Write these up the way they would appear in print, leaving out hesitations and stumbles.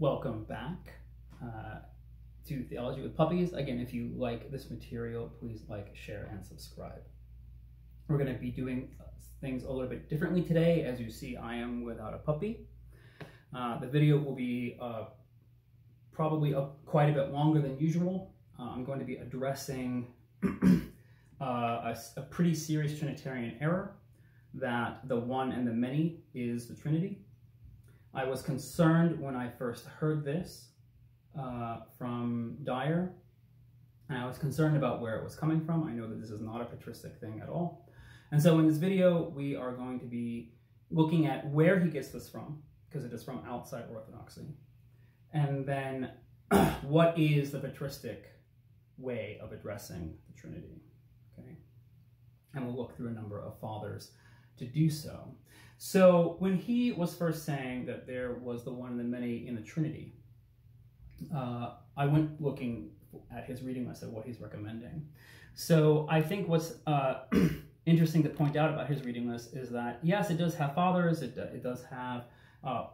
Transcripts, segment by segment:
Welcome back to Theology with Puppies. Again, if you like this material, please like, share, and subscribe. We're going to be doing things a little bit differently today. As you see, I am without a puppy. The video will be probably up quite a bit longer than usual. I'm going to be addressing a pretty serious Trinitarian error that the one and the many is the Trinity. I was concerned when I first heard this from Dyer, and I was concerned about where it was coming from. I know that this is not a patristic thing at all. And so in this video, we are going to be looking at where he gets this from, because it is from outside Orthodoxy, and then what is the patristic way of addressing the Trinity, okay? And we'll look through a number of fathers to do so. So when he was first saying that there was the one and the many in the Trinity, I went looking at his reading list of what he's recommending. So I think what's interesting to point out about his reading list is that, yes, it does have fathers, it does have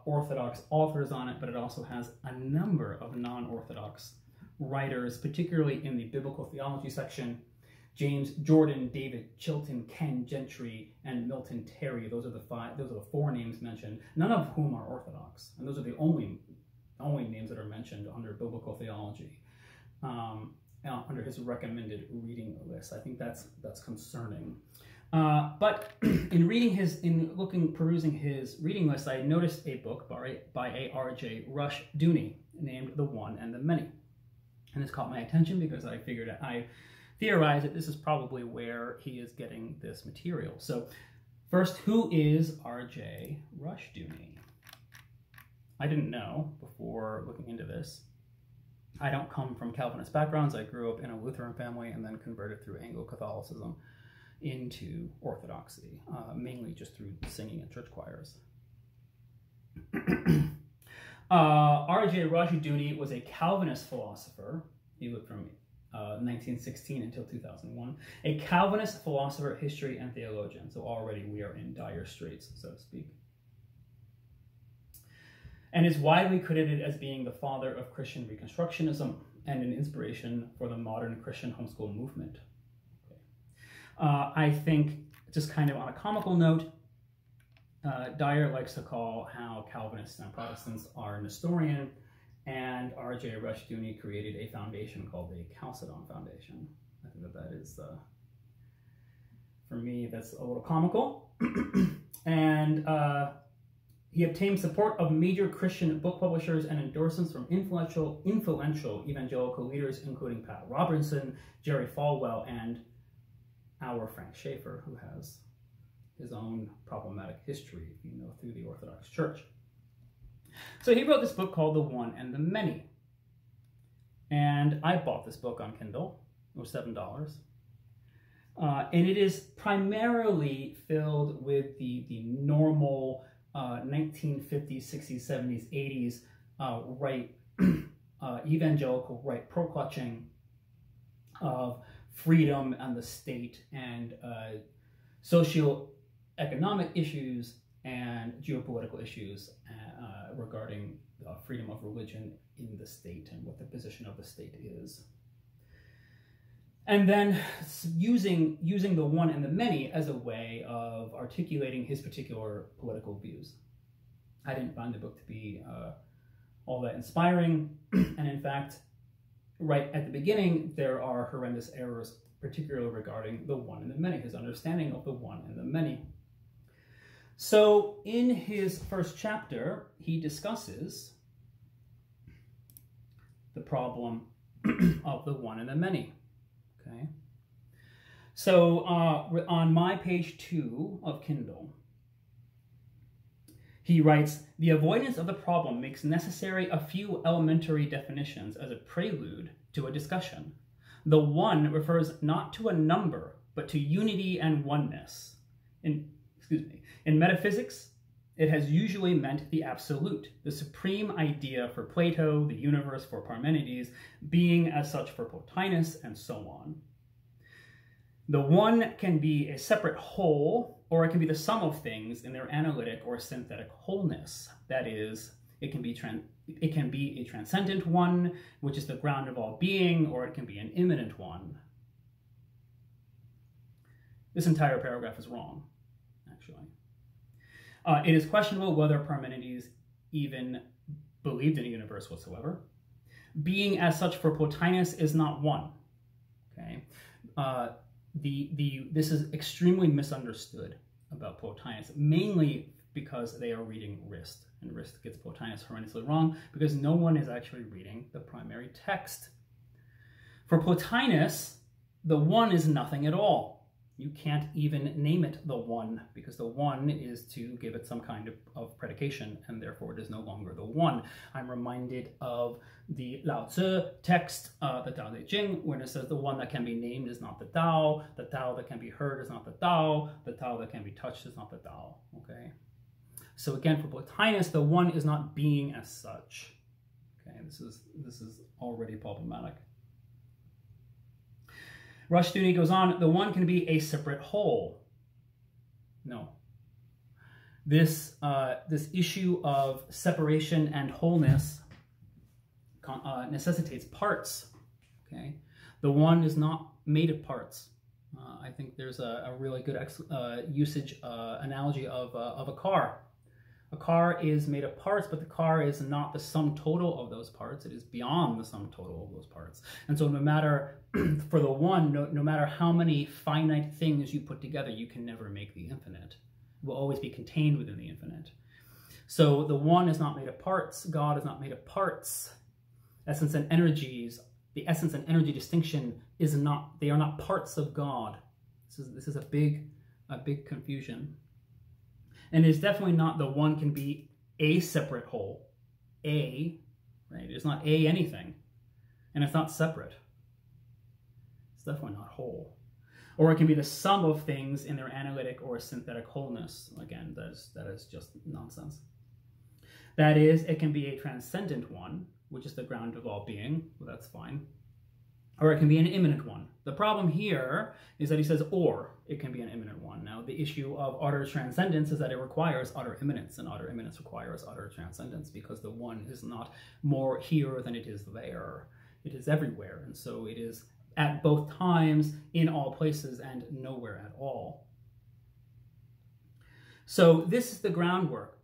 Orthodox authors on it, but it also has a number of non-Orthodox writers, particularly in the biblical theology section. James Jordan, David Chilton, Ken Gentry, and Milton Terry. Those are the five. Those are the four names mentioned, none of whom are Orthodox, and those are the only names that are mentioned under biblical theology, under his recommended reading list. I think that's concerning. But in perusing his reading list, I noticed a book by R.J. Rushdoony named The One and the Many, and this caught my attention because I figured I theorize that this is probably where he is getting this material. So first, who is R.J. Rushdoony? I didn't know before looking into this. I don't come from Calvinist backgrounds. I grew up in a Lutheran family and then converted through Anglo-Catholicism into Orthodoxy, mainly just through singing in church choirs. R.J. Rushdoony was a Calvinist philosopher. He lived from 1916 until 2001, a Calvinist philosopher, history, and theologian. So already we are in dire straits, so to speak. And is widely credited as being the father of Christian Reconstructionism and an inspiration for the modern Christian homeschool movement. Okay. I think, just kind of on a comical note, Dyer likes to call how Calvinists and Protestants are Nestorian, and R.J. Rushdoony created a foundation called the Chalcedon Foundation. I think that is, for me, that's a little comical. And he obtained support of major Christian book publishers and endorsements from influential evangelical leaders, including Pat Robertson, Jerry Falwell, and our Frank Schaefer, who has his own problematic history, you know, through the Orthodox Church. So he wrote this book called The One and the Many. And I bought this book on Kindle. It was $7. And it is primarily filled with the normal 1950s, 60s, 70s, 80s right evangelical right pro-clutching of freedom and the state and socio-economic issues and geopolitical issues regarding freedom of religion in the state and what the position of the state is. And then using the one and the many as a way of articulating his particular political views. I didn't find the book to be all that inspiring. And in fact, right at the beginning, there are horrendous errors, particularly regarding the one and the many, his understanding of the one and the many. So in his first chapter, he discusses the problem of the one and the many, okay? So on my page 2 of Kindle, he writes, the avoidance of the problem makes necessary a few elementary definitions as a prelude to a discussion. The one refers not to a number, but to unity and oneness. In metaphysics, it has usually meant the absolute, the supreme idea for Plato, the universe for Parmenides, being as such for Plotinus, and so on. The one can be a separate whole, or it can be the sum of things in their analytic or synthetic wholeness. That is, It can be a transcendent one, which is the ground of all being, or it can be an immanent one. This entire paragraph is wrong, actually. It is questionable whether Parmenides even believed in a universe whatsoever. Being as such for Plotinus is not one. Okay, this is extremely misunderstood about Plotinus, mainly because they are reading Rist, and Rist gets Plotinus horrendously wrong because no one is actually reading the primary text. For Plotinus, the one is nothing at all. You can't even name it the one, because the one is to give it some kind of predication, and therefore it is no longer the one. I'm reminded of the Lao Tzu text, the Tao Te Ching, when it says the one that can be named is not the Tao that can be heard is not the Tao that can be touched is not the Tao, okay? So again, for Plotinus, the one is not being as such. Okay, this is already problematic. Rushdoony goes on, the one can be a separate whole. No. This issue of separation and wholeness necessitates parts. Okay, the one is not made of parts. I think there's a really good usage analogy of a car. A car is made of parts, but the car is not the sum total of those parts. It is beyond the sum total of those parts. And so no matter, for the one, no matter how many finite things you put together, you can never make the infinite. It will always be contained within the infinite. So the one is not made of parts. God is not made of parts. Essence and energies, the essence and energy distinction is not, they are not parts of God. This is a big confusion. And it's definitely not the one can be a separate whole. A, right? It's not a anything. And it's not separate. It's definitely not whole. Or it can be the sum of things in their analytic or synthetic wholeness. Again, that is just nonsense. That is, it can be a transcendent one, which is the ground of all being. Well, that's fine. Or it can be an immanent one. The problem here is that he says, or it can be an immanent one. Now, the issue of utter transcendence is that it requires utter immanence, and utter immanence requires utter transcendence, because the one is not more here than it is there. It is everywhere, and so it is at both times, in all places, and nowhere at all. So this is the groundwork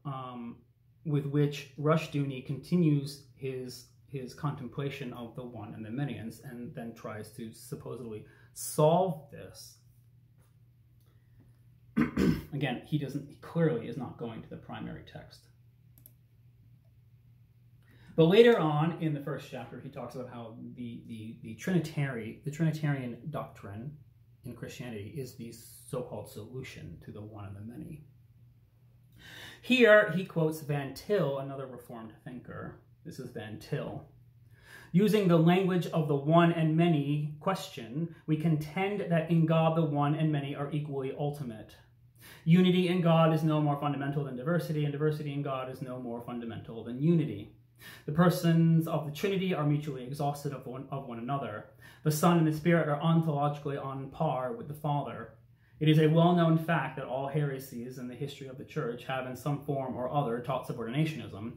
with which Rushdoony continues his contemplation of the one and the many, and then tries to supposedly solve this. Again, he clearly is not going to the primary text. But later on in the first chapter, he talks about how the Trinitarian doctrine in Christianity is the so-called solution to the one and the many. Here, he quotes Van Til, another Reformed thinker. This is Van Til. Using the language of the one and many question, we contend that in God the one and many are equally ultimate. Unity in God is no more fundamental than diversity, and diversity in God is no more fundamental than unity. The persons of the Trinity are mutually exhausted of one another. The Son and the Spirit are ontologically on par with the Father. It is a well-known fact that all heresies in the history of the Church have in some form or other taught subordinationism.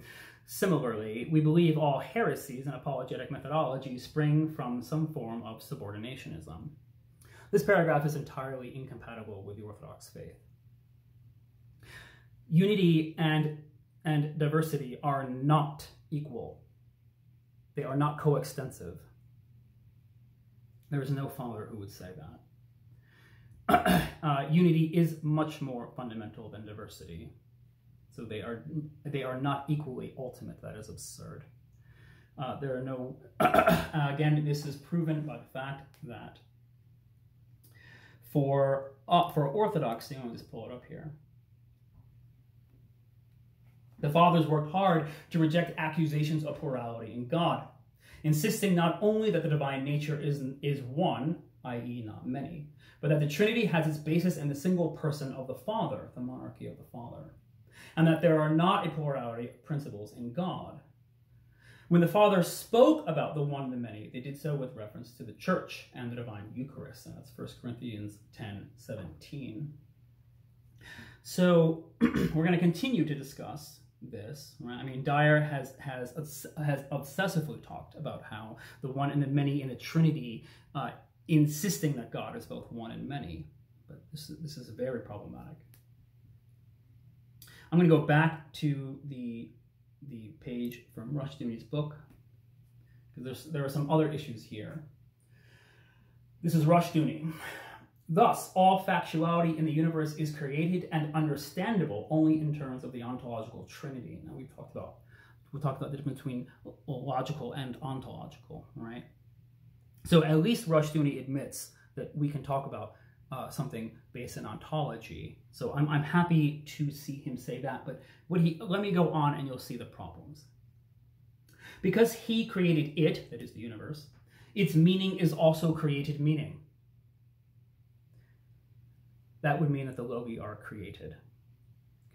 Similarly, we believe all heresies and apologetic methodology spring from some form of subordinationism. This paragraph is entirely incompatible with the Orthodox faith. Unity and diversity are not equal. They are not coextensive. There is no father who would say that. Unity is much more fundamental than diversity. So they are not equally ultimate. That is absurd. There are no, again, this is proven by the fact that for orthodoxy, I'll just pull it up here. The fathers worked hard to reject accusations of plurality in God, insisting not only that the divine nature is one, i.e. not many, but that the Trinity has its basis in the single person of the Father, the monarchy of the Father, and that there are not a plurality of principles in God. When the Father spoke about the one and the many, they did so with reference to the Church and the divine Eucharist. And that's 1 Corinthians 10:17. So we're going to continue to discuss this, right? I mean, Dyer has obsessively talked about how the one and the many in the Trinity, insisting that God is both one and many. But this is very problematic. I'm going to go back to the page from Rushdoony's book, because there are some other issues here. This is Rushdoony. Thus, all factuality in the universe is created and understandable only in terms of the ontological trinity. Now we talked about the difference between logical and ontological, right? So at least Rushdoony admits that we can talk about something based in ontology. So I'm happy to see him say that, but let me go on and you'll see the problems. Because he created it, that is the universe, its meaning is also created meaning. That would mean that the logi are created.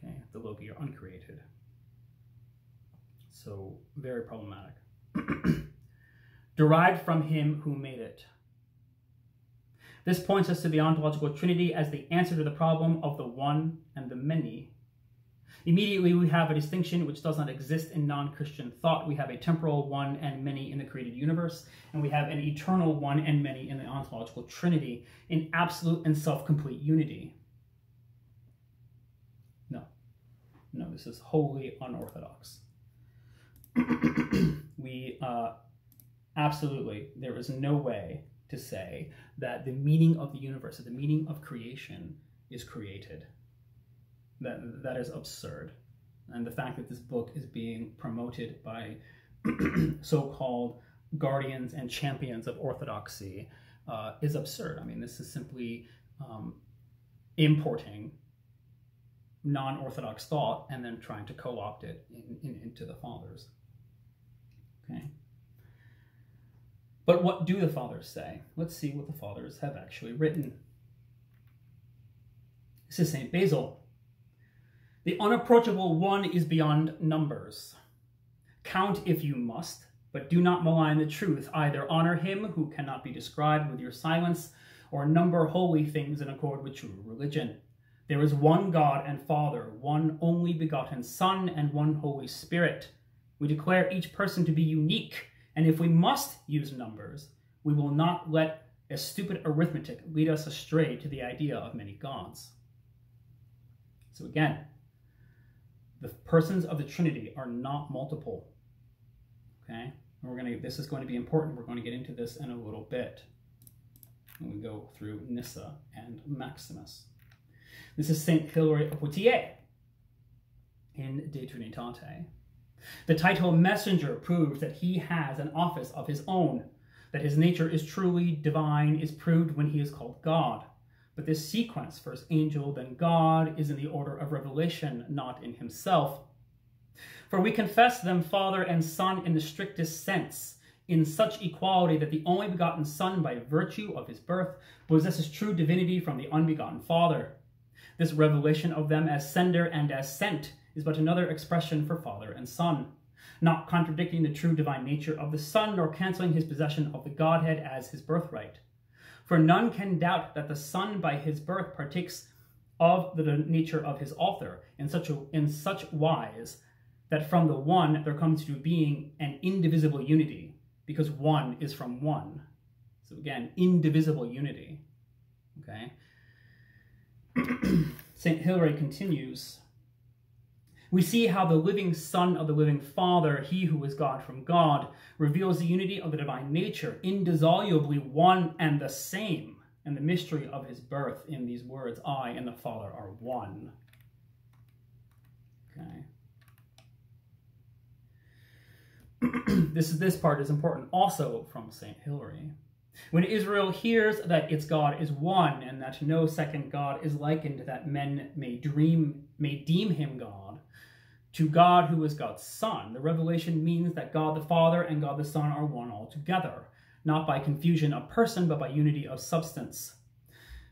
Okay, the logi are uncreated. So very problematic. Derived from him who made it. This points us to the ontological trinity as the answer to the problem of the one and the many. Immediately we have a distinction which does not exist in non-Christian thought. We have a temporal one and many in the created universe, and we have an eternal one and many in the ontological trinity, in absolute and self-complete unity. No, this is wholly unorthodox. Absolutely, there is no way to say that the meaning of the universe, that the meaning of creation is created. That is absurd. And the fact that this book is being promoted by so-called guardians and champions of orthodoxy is absurd. I mean, this is simply importing non-orthodox thought and then trying to co-opt it into the fathers. Okay. But what do the fathers say? Let's see what the fathers have actually written. This is St. Basil. The unapproachable one is beyond numbers. Count if you must, but do not malign the truth. Either honor him who cannot be described with your silence, or number holy things in accord with true religion. There is one God and Father, one only begotten Son, and one Holy Spirit. We declare each person to be unique. And if we must use numbers, we will not let a stupid arithmetic lead us astray to the idea of many gods. So again, the persons of the Trinity are not multiple. Okay? And this is going to be important. We're going to get into this in a little bit when we go through Nyssa and Maximus. This is St. Hilary of Poitiers in De Trinitate. The title messenger proves that he has an office of his own, that his nature is truly divine is proved when he is called God. But this sequence, first angel, then God, is in the order of revelation, not in himself. For we confess them Father and Son in the strictest sense, in such equality that the only begotten Son, by virtue of his birth, possesses true divinity from the unbegotten Father. This revelation of them as sender and as sent is but another expression for Father and Son, not contradicting the true divine nature of the Son, nor canceling his possession of the Godhead as his birthright. For none can doubt that the Son by his birth partakes of the nature of his author in such wise that from the one there comes to being an indivisible unity, because one is from one. So again, indivisible unity. Okay. St. Hilary continues. We see how the living Son of the living Father, he who is God from God, reveals the unity of the divine nature, indissolubly one and the same, and the mystery of his birth in these words, I and the Father are one. Okay. This part is important also from St. Hilary. When Israel hears that its God is one, and that no second God is likened, that men may deem him God, to God who is God's Son. The revelation means that God the Father and God the Son are one altogether, not by confusion of person, but by unity of substance.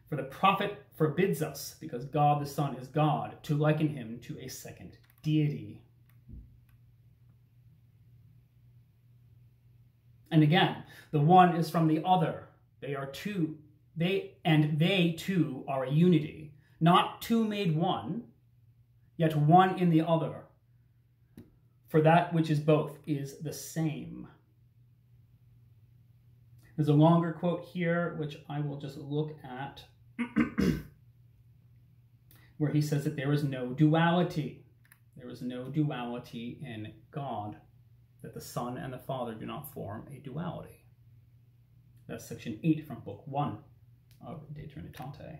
For the prophet forbids us, because God the Son is God, to liken him to a second deity. And again, the one is from the other. They are two, they too are a unity, not two made one, yet one in the other, For that which is both is the same. There's a longer quote here, which I will just look at, where he says that there is no duality. There is no duality in God, that the Son and the Father do not form a duality. That's section 8 from book 1 of De Trinitate.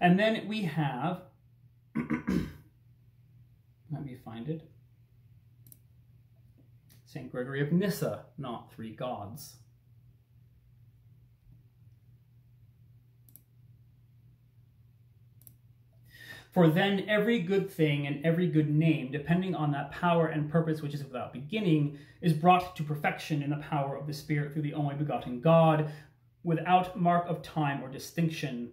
And then we have, let me find it, Saint Gregory of Nyssa, not three gods. For then every good thing and every good name, depending on that power and purpose which is without beginning, is brought to perfection in the power of the Spirit through the only begotten God, without mark of time or distinction,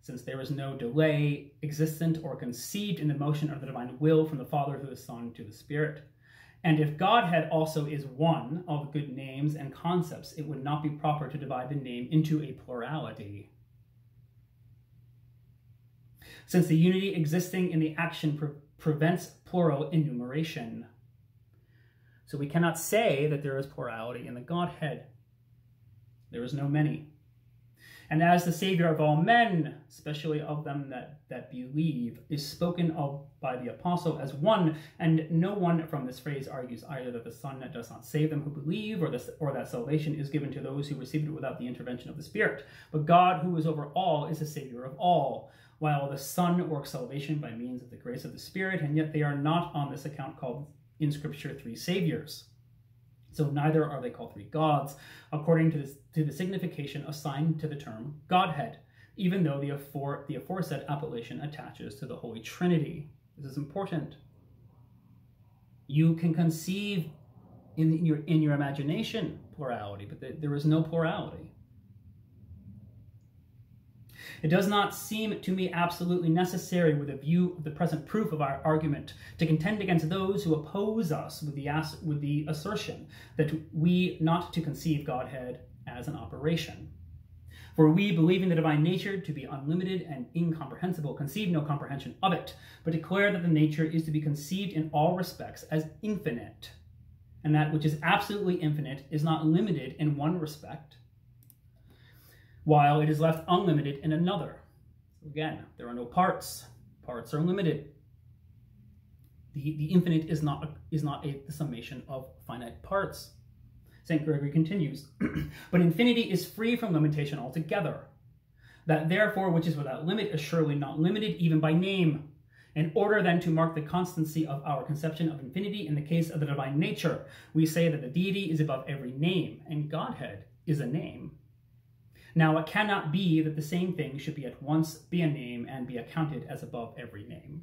since there is no delay, existent or conceived in the motion of the divine will from the Father through the Son to the Spirit. And if Godhead also is one of good names and concepts, it would not be proper to divide the name into a plurality, since the unity existing in the action prevents plural enumeration. So we cannot say that there is plurality in the Godhead. There is no many. And as the Savior of all men, especially of them that believe, is spoken of by the Apostle as one, and no one from this phrase argues either that the Son does not save them who believe, or that salvation is given to those who received it without the intervention of the Spirit. But God, who is over all, is the Savior of all, while the Son works salvation by means of the grace of the Spirit, and yet they are not on this account called in Scripture three saviors. So neither are they called three gods, according to the signification assigned to the term Godhead, even though the aforesaid appellation attaches to the Holy Trinity. This is important. You can conceive in your imagination plurality, but there is no plurality. It does not seem to me absolutely necessary, with a view of the present proof of our argument, to contend against those who oppose us with the assertion that we not to conceive Godhead as an operation. For we, believing the divine nature to be unlimited and incomprehensible, conceive no comprehension of it, but declare that the nature is to be conceived in all respects as infinite, and that which is absolutely infinite is not limited in one respect, while it is left unlimited in another. Again, there are no parts. Parts are limited. The infinite is not a summation of finite parts. St. Gregory continues, but infinity is free from limitation altogether. That therefore which is without limit is surely not limited even by name. In order then to mark the constancy of our conception of infinity in the case of the divine nature, we say that the deity is above every name, and Godhead is a name. Now, it cannot be that the same thing should be at once be a name and be accounted as above every name.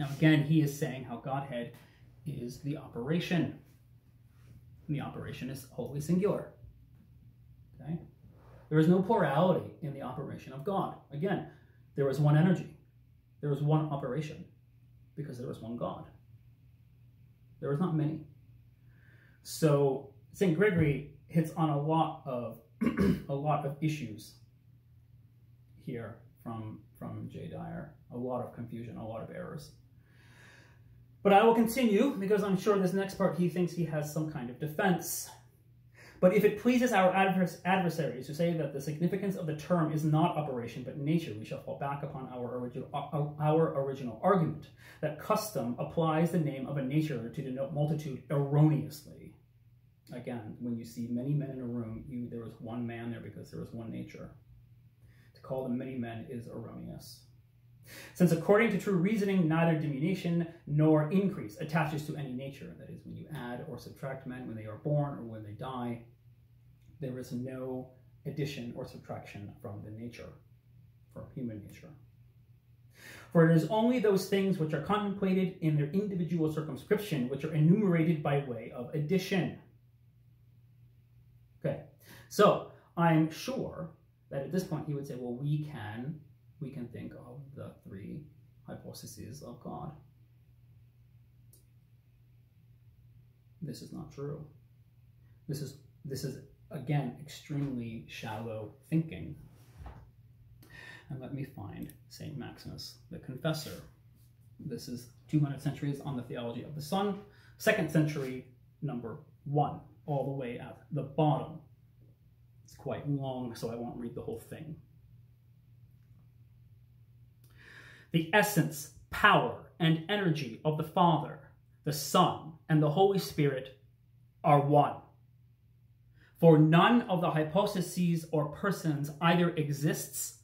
Now, again, he is saying how Godhead is the operation. And the operation is wholly singular. Okay? There is no plurality in the operation of God. Again, there is one energy. There is one operation because there is one God. There is not many. So, St. Gregory hits on a lot of issues here from Jay Dyer, a lot of confusion, a lot of errors. But I will continue, because I'm sure this next part he thinks he has some kind of defense. But if it pleases our adversaries to say that the significance of the term is not operation but nature, we shall fall back upon our original argument, that custom applies the name of a nature to denote multitude erroneously. Again, when you see many men in a room, there was one man there because there was one nature. To call them many men is erroneous, since according to true reasoning, neither diminution nor increase attaches to any nature. That is, when you add or subtract men when they are born or when they die, there is no addition or subtraction from the nature, from human nature. For it is only those things which are contemplated in their individual circumscription which are enumerated by way of addition. Okay, so I'm sure that at this point he would say, well, we can think of the three hypostases of God. This is not true. This is again extremely shallow thinking. And let me find St. Maximus the Confessor. This is 200 centuries on the theology of the sun. 2nd century, number 1, all the way at the bottom. It's quite long, so I won't read the whole thing. The essence, power, and energy of the Father, the Son, and the Holy Spirit are one. For none of the hypostases or persons either exists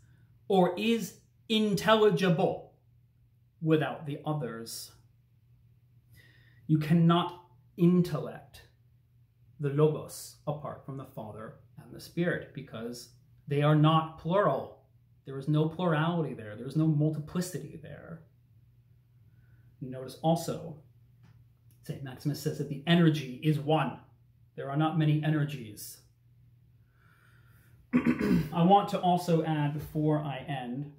or is intelligible without the others. You cannot intellect the Logos apart from the Father and the Spirit, because they are not plural. There is no plurality there. There is no multiplicity there. Notice also, St. Maximus says that the energy is one. There are not many energies. I want to also add, before I end,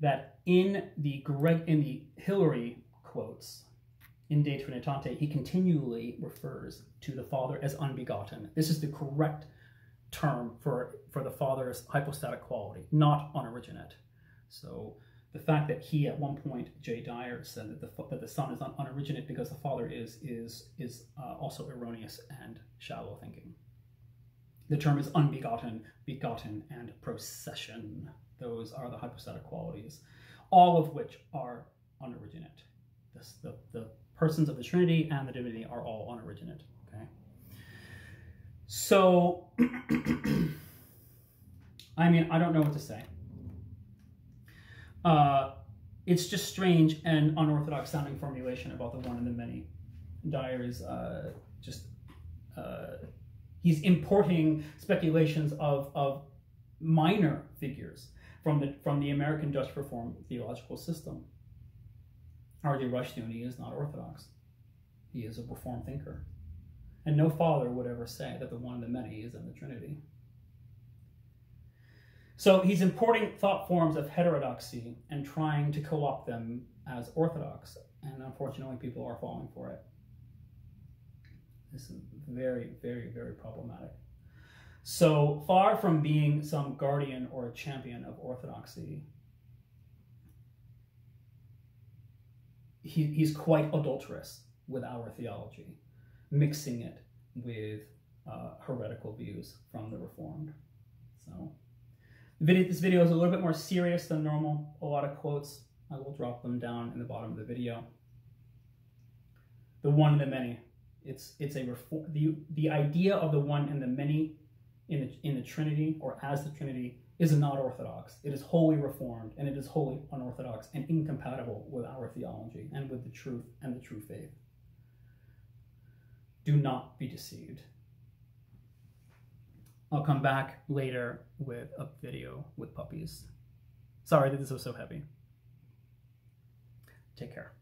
that in the Hilary quotes, in De Trinitate, he continually refers to the Father as unbegotten. This is the correct term for the Father's hypostatic quality, not unoriginate. So the fact that he, at one point, Jay Dyer, said that the Son is not unoriginate because the Father is also erroneous and shallow thinking. The term is unbegotten, begotten, and procession. Those are the hypostatic qualities, all of which are unoriginate. The persons of the Trinity and the divinity are all unoriginate. Okay. So, I mean, I don't know what to say. It's just strange and unorthodox sounding formulation about the one and the many. Dyer is he's importing speculations of minor figures from the American Dutch Reformed theological system. R.J. Rushdoony is not orthodox. He is a Reformed thinker. And no father would ever say that the one and the many is in the Trinity. So he's importing thought forms of heterodoxy and trying to co-opt them as orthodox, and unfortunately people are falling for it. This is very, very, very problematic. So far from being some guardian or a champion of orthodoxy, he's quite adulterous with our theology, mixing it with heretical views from the Reformed. So. This video is a little bit more serious than normal. A lot of quotes. I will drop them down in the bottom of the video. The one and the many. It's a the idea of the one and the many in the Trinity, or as the Trinity, is not orthodox. It is wholly Reformed, and it is wholly unorthodox and incompatible with our theology and with the truth and the true faith. Do not be deceived. I'll come back later with a video with puppies. Sorry that this was so heavy. Take care.